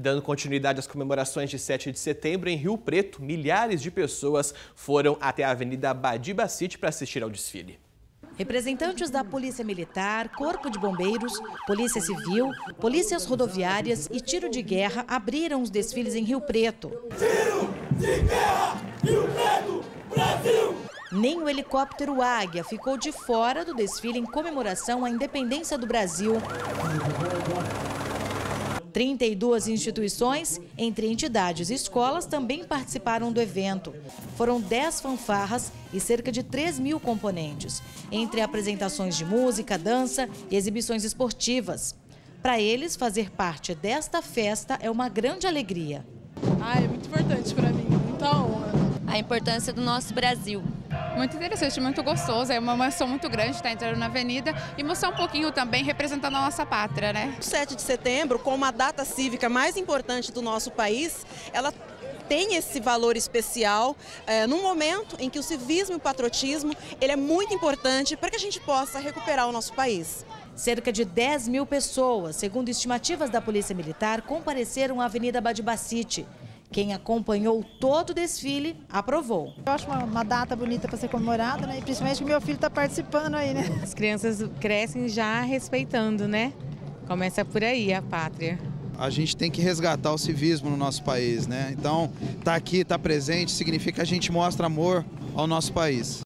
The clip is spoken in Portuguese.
Dando continuidade às comemorações de 7 de setembro, em Rio Preto, milhares de pessoas foram até a Avenida Bady Bassitt para assistir ao desfile. Representantes da Polícia Militar, Corpo de Bombeiros, Polícia Civil, Polícias Rodoviárias e Tiro de Guerra abriram os desfiles em Rio Preto. Tiro de Guerra! Rio Preto! Brasil! Nem o helicóptero Águia ficou de fora do desfile em comemoração à independência do Brasil. 32 instituições, entre entidades e escolas, também participaram do evento. Foram 10 fanfarras e cerca de 3.000 componentes, entre apresentações de música, dança e exibições esportivas. Para eles, fazer parte desta festa é uma grande alegria. É muito importante para mim, muita honra. A importância do nosso Brasil. Muito interessante, muito gostoso, é uma emoção muito grande estar entrando na avenida e mostrar um pouquinho também representando a nossa pátria, né? 7 de setembro, como a data cívica mais importante do nosso país, ela tem esse valor especial num momento em que o civismo e o patriotismo ele é muito importante para que a gente possa recuperar o nosso país. Cerca de 10.000 pessoas, segundo estimativas da Polícia Militar, compareceram à Avenida Bady Bassitt. Quem acompanhou todo o desfile aprovou. Eu acho uma data bonita para ser comemorada, né? E principalmente que meu filho está participando aí, né? As crianças crescem já respeitando, né? Começa por aí a pátria. A gente tem que resgatar o civismo no nosso país, né? Então, tá aqui, tá presente, significa que a gente mostra amor ao nosso país.